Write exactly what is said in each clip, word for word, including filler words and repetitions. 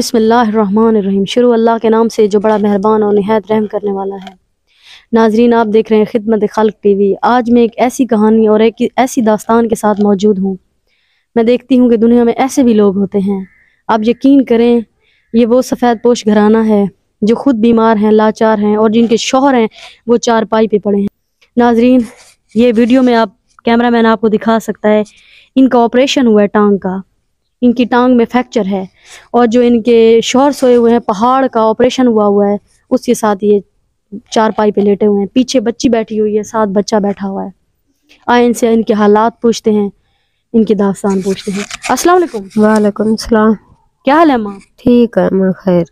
बिस्मिल्लाहिर्रहमानिर्रहीम। शुरू अल्लाह के नाम से जो बड़ा मेहरबान और निहायत रहम करने वाला है। नाजरीन, आप देख रहे हैं खिदमत-ए-खल्क टीवी। आज मैं एक ऐसी कहानी और एक ऐसी दास्तान के साथ मौजूद हूँ। मैं देखती हूँ कि दुनिया में ऐसे भी लोग होते हैं, आप यकीन करें। ये वो सफ़ेद पोश घराना है जो खुद बीमार हैं, लाचार हैं और जिनके शौहर हैं वो चारपाई पे पड़े हैं। नाजरीन, ये वीडियो में आप कैमरा मैन आपको दिखा सकता है, इनका ऑपरेशन हुआ है टांग का, इनकी टांग में फ्रैक्चर है और जो इनके शौहर सोए हुए हैं, पहाड़ का ऑपरेशन हुआ हुआ है, उसके साथ ये चारपाई पे लेटे हुए हैं। पीछे बच्ची बैठी हुई है, साथ बच्चा बैठा हुआ है। आए इनसे इनके हालात पूछते हैं, इनकी दास्तान पूछते हैं। अस्सलाम वालेकुम। वालेकुम सलाम। क्या हाल है माँ? ठीक है माँ, खैर।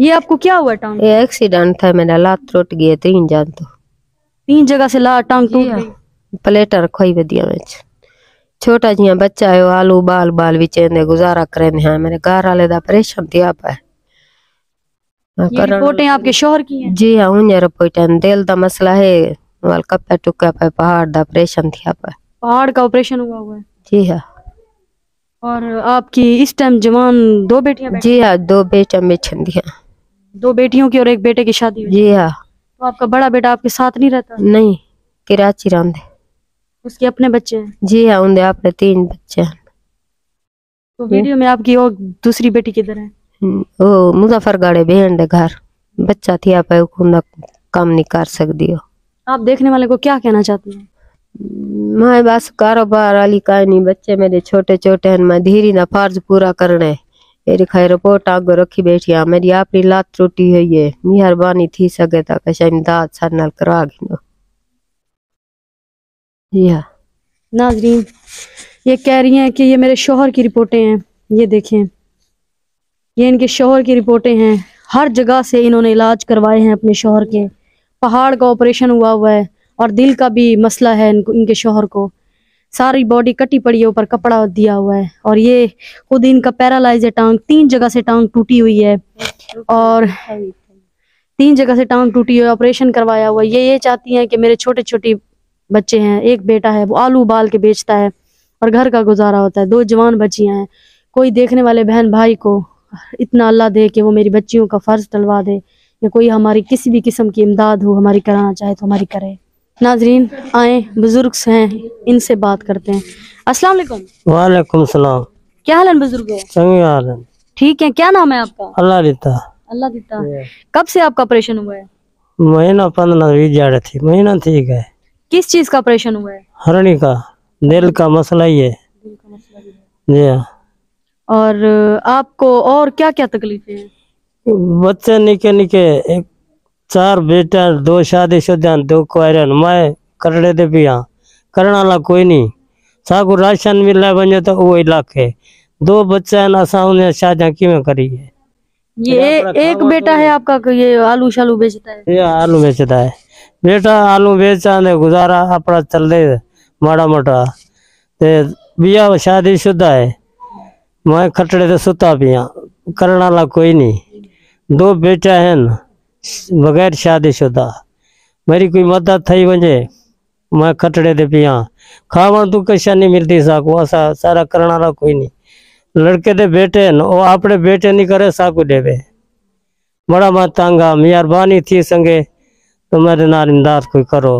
ये आपको क्या हुआ टांग? ये एक्सीडेंट था, मेरा लात टूट गया तीन जान तो तीन जगह से लात टांग टूट गई। प्लेटा रखवाई बदिया विच छोटा जिया बच्चा है, आलू बाल बाल विच ने गुजारा करने हैं। मेरे घर वाले दा परेशान दिया पे। ये रिपोर्टें आपके शोहर की हैं? जी हां, उन्हें रिपोर्टें। दिल दा मसला है, वाल कप्पे टुके पे, पहाड़ दा परेशान दिया पे। पहाड़ का ऑपरेशन हुआ हुआ है? जी हां। और आपकी इस टाइम जवान दो बेटियां? जी हाँ, दो बेटियां बेचंदी हैं। दो बेटियों की और एक बेटे की शादी हुई? जी हाँ। तो आपका बड़ा बेटा आपके साथ नहीं रहता? नहीं, कराची रहते। उसके अपने बच्चे हैं? जी हाँ, उनके अपने तीन बच्चे हैं। तो वीडियो में आपकी और दूसरी बेटी किधर है? वो मुजफ्फरगढ़ बहन के घर बच्चा थी, आप काम नहीं कर सकती हो। आप देखने वाले को क्या कहना चाहती है? मैं बस कारोबार वाली कहानी, बच्चे मेरे छोटे छोटे हैं, मैं धीरे ना फर्ज पूरा करना है। मेरी खैर रिपोर्ट आगे रखी बैठिया, मेरी अपनी लात टूटी हुई है। मेहरबानी थी सके तो कश इमदाद सारे नाल करा गिनो। जी हाँ नाजरीन, ये कह रही हैं कि ये मेरे शोहर की रिपोर्टें हैं। ये देखें, ये इनके शोहर की रिपोर्टें हैं। हर जगह से इन्होंने इलाज करवाए हैं अपने शोहर के। पहाड़ का ऑपरेशन हुआ हुआ है और दिल का भी मसला है इनको, इनके शोहर को। सारी बॉडी कटी पड़ी है, ऊपर कपड़ा दिया हुआ है और ये खुद इनका पैरालाइज है टांग। तीन जगह से टांग टूटी हुई है और तीन जगह से टांग टूटी हुई है, ऑपरेशन करवाया हुआ है। ये ये चाहती हैं कि मेरे छोटे छोटे बच्चे हैं, एक बेटा है वो आलू उबाल के बेचता है और घर का गुजारा होता है। दो जवान बच्चियां हैं। कोई देखने वाले बहन भाई को इतना अल्लाह दे कि वो मेरी बच्चियों का फर्ज टलवा दे, या कोई हमारी किसी भी किस्म की इमदाद हो, हमारी कराना चाहे तो हमारी करे। नाजरीन, आए बुजुर्ग हैं, इनसे बात करते हैं। अस्सलाम वालेकुम। वालेकुम सलाम। क्या हाल है बुजुर्गो? चंगे हाल है, ठीक है। क्या नाम है आपका? अल्लाह दिता। अल्लाह दिता। कब से आपका ऑपरेशन हुआ है? महीना पंद्रह बीस जाड़े थी, महीना ठीक है। किस चीज का ऑपरेशन हुआ है? हरणी का, दिल का मसला ही है। जी हाँ। और आपको और क्या क्या तकलीफे है? बच्चे निके निके, एक चार बेटे, दो शादी शुदा, दो कुआरे। मैं करड़े दे पिया, करण वाला कोई नहीं। सागु राशन मिले वंजो तो वो इलाके दो बच्चा ना साउने शादी किवें करी है। ये एक बेटा है आपका, ये आलू शालू बेचता है? ये आलू बेचता है बेटा, आलू बेचा ने गुजारा अपना चल दे माड़ा मोटा। ते बिया शादी शुदा है, मैं खटड़े ते सुता पिया, करण वाला कोई नहीं। दो बेटा है न बगैर शादीशुदा। मेरी कोई मदद थी वंजे, मैं खटड़े दे पिया। खावन तू कशा नहीं मिलती साकू, असा सारा करण वाला कोई नहीं। लड़के दे बेटे न, वो अपने बेटे नहीं करे साकू देवे। बड़ा मां तांगा, मेहरबानी थी संगे तो मेरे नाल इमदाद कोई करो।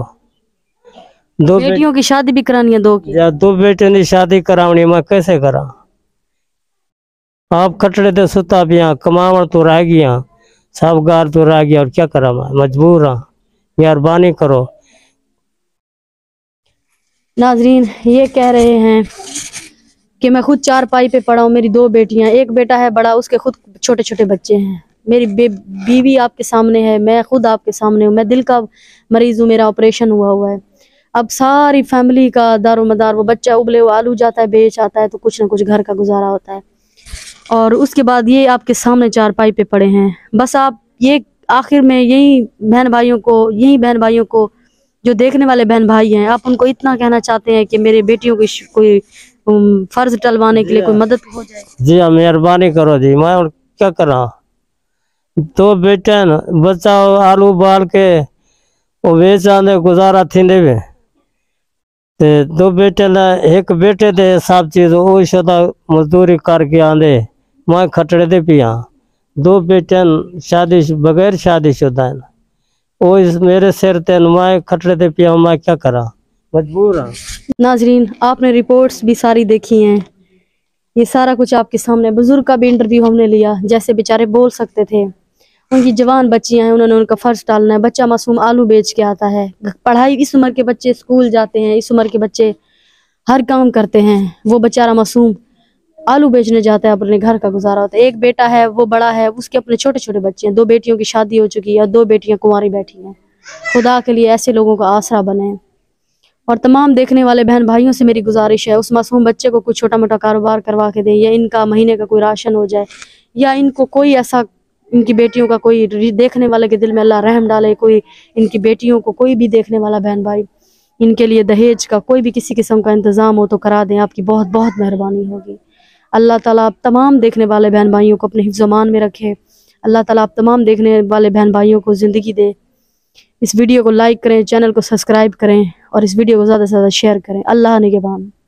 दो बेटियों की शादी भी करानी है, दो की। या दो बेटे की शादी करावनी, मैं कैसे करा? आप खटड़े दे सुता पिया, कमावन तू रह गया, सब गार तो रह गया। और क्या करा, मैं मजबूर हूँ, मेहरबानी करो। नाजरीन, ये कह रहे हैं कि मैं खुद चारपाई पे पड़ा हूँ, मेरी दो बेटियाँ, एक बेटा है बड़ा, उसके खुद छोटे छोटे बच्चे हैं। मेरी बीवी आपके सामने है, मैं खुद आपके सामने हूँ, मैं दिल का मरीज हूँ, मेरा ऑपरेशन हुआ हुआ है। अब सारी फैमिली का दारोमदार वो बच्चा, उबले हुआ आलू जाता है, बेच आता है, तो कुछ ना कुछ घर का गुजारा होता है। और उसके बाद ये आपके सामने चारपाई पे पड़े हैं। बस आप ये आखिर में यही बहन भाइयों को, यही बहन भाइयों को जो देखने वाले बहन भाई हैं, आप उनको इतना कहना चाहते हैं कि मेरे बेटियों की कोई फर्ज टलवाने के लिए कोई मदद हो जाए? जी हाँ, मेहरबानी करो जी। मैं और क्या करा, तो बेटा न बच्चा आलू बाल के वो बेचा दे गुजारा थी ने। दो बेटे ने, एक बेटे दे सब चीज वो मजदूरी करके आंदे, मैं खटड़े दे पिया। दो बेटन शादी बगैर शादी शुदा है वो इस मेरे सिर ते नुमाए खटरे ते पिया मैं क्या करा, मजबूर हूँ। नाजरीन, आपने रिपोर्ट्स भी सारी देखी हैं, ये सारा कुछ आपके सामने। बुजुर्ग का भी इंटरव्यू हमने लिया, जैसे बेचारे बोल सकते थे। उनकी जवान बच्चियां हैं, उन्होंने उनका फर्ज टालना है। बच्चा मासूम आलू बेच के आता है, पढ़ाई, इस उम्र के बच्चे स्कूल जाते हैं, इस उम्र के बच्चे हर काम करते हैं। वो बेचारा मासूम आलू बेचने जाता है, अपने घर का गुजारा होता है। एक बेटा है, वो बड़ा है, उसके अपने छोटे छोटे बच्चे हैं। दो बेटियों की शादी हो चुकी है और दो बेटियां कुंवारी बैठी हैं। खुदा के लिए ऐसे लोगों का आसरा बने। और तमाम देखने वाले बहन भाइयों से मेरी गुजारिश है, उस मासूम बच्चे को कुछ छोटा मोटा कारोबार करवा के दें, या इनका महीने का कोई राशन हो जाए, या इनको कोई ऐसा, इनकी बेटियों का कोई देखने वाले के दिल में अल्लाह रहम डाले, कोई इनकी बेटियों को कोई भी देखने वाला बहन भाई इनके लिए दहेज का कोई भी किसी किस्म का इंतज़ाम हो तो करा दें। आपकी बहुत बहुत मेहरबानी होगी। अल्लाह ताला आप तमाम देखने वाले बहन भाइयों को अपने हिफ्ज़-ए-मान में रखे। अल्लाह ताला आप तमाम देखने वाले बहन भाइयों को ज़िंदगी दे। इस वीडियो को लाइक करें, चैनल को सब्सक्राइब करें और इस वीडियो को ज़्यादा से ज़्यादा शेयर करें। अल्लाह निगहबान।